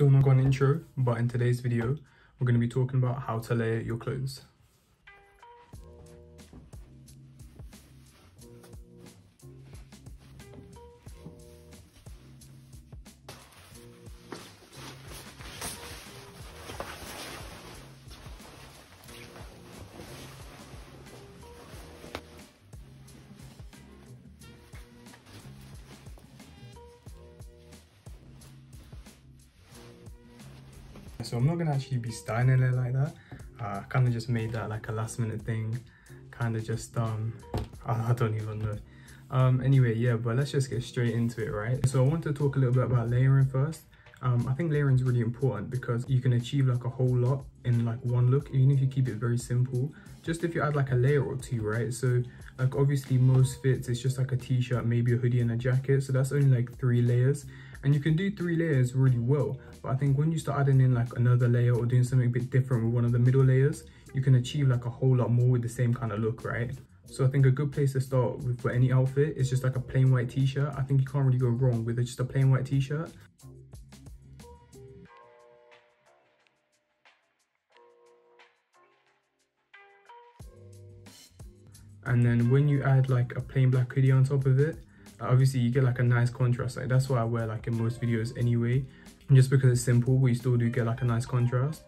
Still not got an intro, but in today's video, we're going to be talking about how to layer your clothes. So I'm not gonna actually be styling it like that. Kind of just made that like a last minute thing, kind of just I don't even know. Anyway, yeah, but let's just get straight into it, right? So I want to talk a little bit about layering first. I think layering is really important because you can achieve like a whole lot in like one look, even if you keep it very simple. Just if you add like a layer or two, right? So like obviously most fits, it's just like a t-shirt, maybe a hoodie and a jacket. So that's only like 3 layers. And you can do 3 layers really well. But I think when you start adding in like another layer or doing something a bit different with one of the middle layers, you can achieve like a whole lot more with the same kind of look, right? So I think a good place to start with for any outfit is just like a plain white t-shirt. I think you can't really go wrong with just a plain white t-shirt. And then when you add like a plain black hoodie on top of it, obviously you get like a nice contrast. Like that's what I wear like in most videos anyway. And just because it's simple, we still do get like a nice contrast.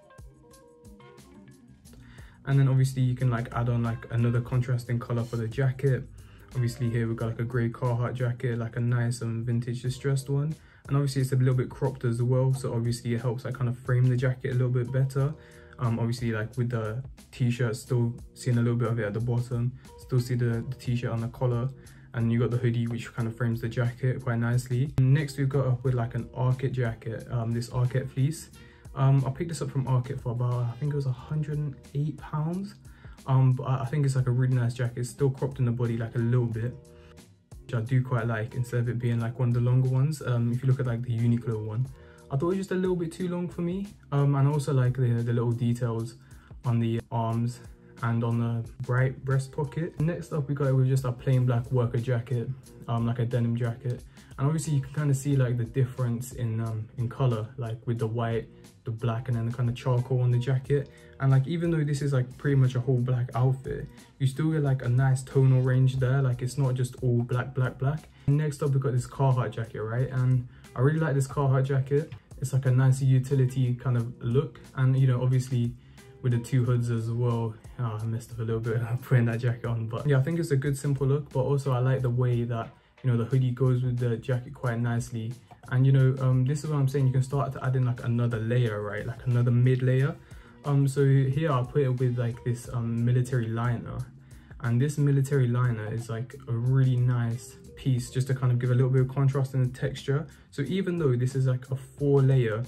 And then obviously you can like add on like another contrasting color for the jacket. Obviously here we've got like a grey Carhartt jacket, like a nice vintage distressed one. And obviously it's a little bit cropped as well. So obviously it helps like kind of frame the jacket a little bit better. Obviously like with the t-shirt, still seeing a little bit of it at the bottom, still see the t-shirt on the collar. And you got the hoodie, which kind of frames the jacket quite nicely. Next, we've got up with like an ARKET jacket, this ARKET fleece. I picked this up from ARKET for about, I think it was £108. But I think it's like a really nice jacket. It's still cropped in the body like a little bit, which I do quite like, instead of it being like one of the longer ones. If you look at like the Uniqlo one, I thought it was just a little bit too long for me. And also like the little details on the arms and on the bright breast pocket. Next up, we got it with just a plain black worker jacket, like a denim jacket. And obviously you can kind of see like the difference in color, like with the white, the black, and then the kind of charcoal on the jacket. And like, even though this is like pretty much a whole black outfit, you still get like a nice tonal range there. Like it's not just all black, black, black. Next up, we got this Carhartt jacket, right? And I really like this Carhartt jacket. It's like a nice utility kind of look. And you know, obviously, with the 2 hoods as well. Oh, I messed up a little bit putting that jacket on, but yeah, I think it's a good simple look, but also I like the way that, you know, the hoodie goes with the jacket quite nicely. And you know, this is what I'm saying, you can start to add in like another layer, right? Like another mid layer. So here I'll put it with like this military liner. And this military liner is like a really nice piece just to kind of give a little bit of contrast in the texture. So even though this is like a 4-layer,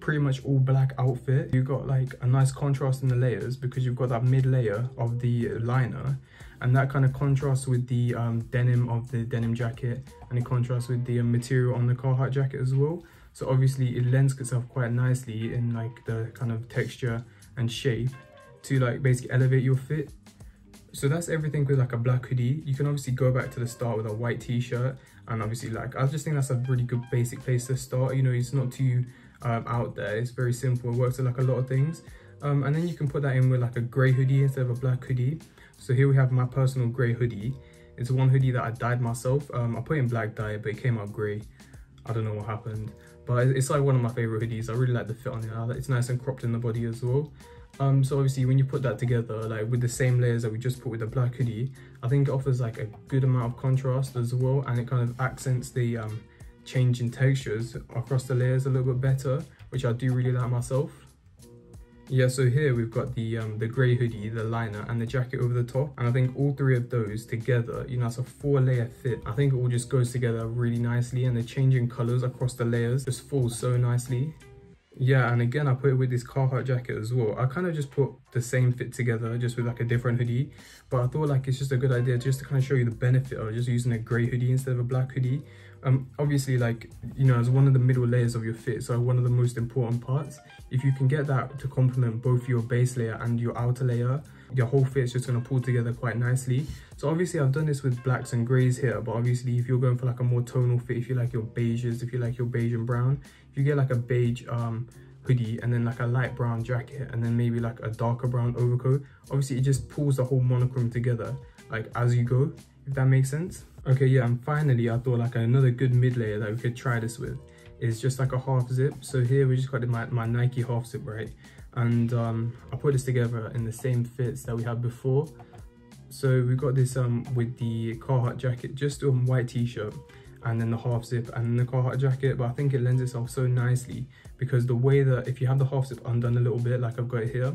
pretty much all black outfit, you've got like a nice contrast in the layers because you've got that mid layer of the liner, and that kind of contrasts with the denim of the denim jacket, and it contrasts with the material on the Carhartt jacket as well. So obviously it lends itself quite nicely in like the kind of texture and shape to like basically elevate your fit. So that's everything with like a black hoodie. You can obviously go back to the start with a white t-shirt, and obviously like I just think that's a really good basic place to start. You know, it's not too out there, it's very simple, it works with like a lot of things. And then you can put that in with like a grey hoodie instead of a black hoodie. So here we have my personal grey hoodie. It's one hoodie that I dyed myself. I put in black dye, but it came out grey. I don't know what happened, but it's like one of my favorite hoodies. I really like the fit on it. It's nice and cropped in the body as well. So obviously when you put that together, like with the same layers that we just put with the black hoodie, I think it offers like a good amount of contrast as well, and it kind of accents the change in textures across the layers a little bit better, which I do really like myself. Yeah, so here we've got the grey hoodie, the liner, and the jacket over the top, and I think all 3 of those together, you know, it's a 4-layer fit. I think it all just goes together really nicely, and the changing colours across the layers just falls so nicely. Yeah, and again, I put it with this Carhartt jacket as well. I kind of just put the same fit together just with like a different hoodie, but I thought like it's just a good idea just to kind of show you the benefit of just using a grey hoodie instead of a black hoodie. Obviously, like, you know, it's one of the middle layers of your fit, so one of the most important parts. If you can get that to complement both your base layer and your outer layer, your whole fit's just gonna pull together quite nicely. So obviously I've done this with blacks and greys here, but obviously if you're going for like a more tonal fit, if you like your beiges, if you like your beige and brown, if you get like a beige hoodie and then like a light brown jacket and then maybe like a darker brown overcoat, obviously it just pulls the whole monochrome together like as you go, if that makes sense. Okay, yeah, and finally I thought like another good mid layer that we could try this with is just like a half zip. So here we just got my Nike half zip, right? And I put this together in the same fits that we had before. So we got this with the Carhartt jacket, just a white t-shirt, and then the half zip and the Carhartt jacket. But I think it lends itself so nicely because the way that if you have the half zip undone a little bit, like I've got it here,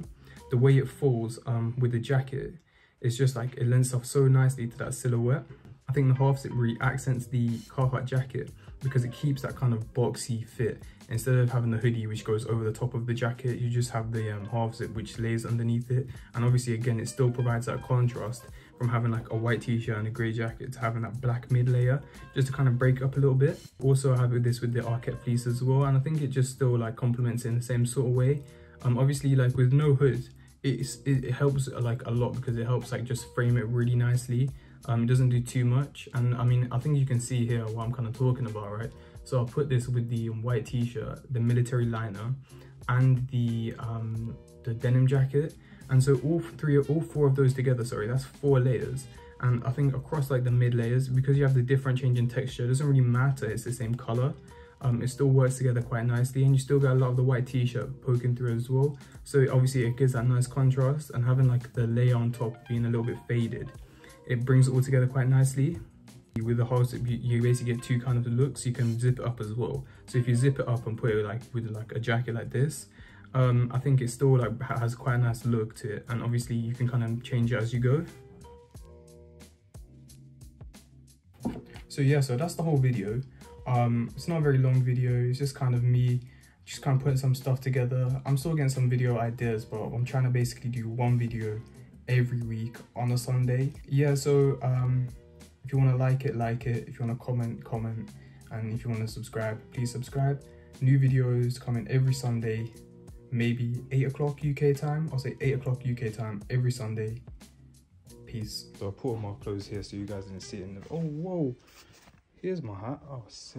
the way it falls with the jacket, it's just like it lends itself so nicely to that silhouette. I think the half zip really accents the Carhartt jacket because it keeps that kind of boxy fit. Instead of having the hoodie which goes over the top of the jacket, you just have the half zip which lays underneath it. And obviously again, it still provides that contrast from having like a white t-shirt and a grey jacket to having that black mid layer, just to kind of break up a little bit. Also I have this with the ARKET fleece as well, and I think it just still like complements it in the same sort of way. Obviously like with no hood, it helps like a lot because it helps like just frame it really nicely. It doesn't do too much, and I mean I think you can see here what I'm kind of talking about, right? So I'll put this with the white t-shirt, the military liner, and the denim jacket, and so all four of those together, sorry, that's 4 layers. And I think across like the mid layers, because you have the different change in texture, it doesn't really matter, it's the same color. It still works together quite nicely, and you still got a lot of the white t-shirt poking through as well. So obviously it gives that nice contrast, and having like the layer on top being a little bit faded, it brings it all together quite nicely. With the half zip, you basically get two kind of looks. You can zip it up as well. So if you zip it up and put it like with like a jacket like this, I think it still like has quite a nice look to it. And obviously you can kind of change it as you go. So yeah, so that's the whole video. It's not a very long video. It's just kind of me just kind of putting some stuff together. I'm still getting some video ideas, but I'm trying to basically do one video every week on a Sunday. Yeah, so if you want to like it, if you want to comment, and if you want to subscribe, please subscribe. New videos coming every Sunday, maybe 8 o'clock UK time. I'll say 8 o'clock UK time every Sunday. Peace. So I put on my clothes here so you guys didn't see it. Oh whoa, here's my hat. Oh sick.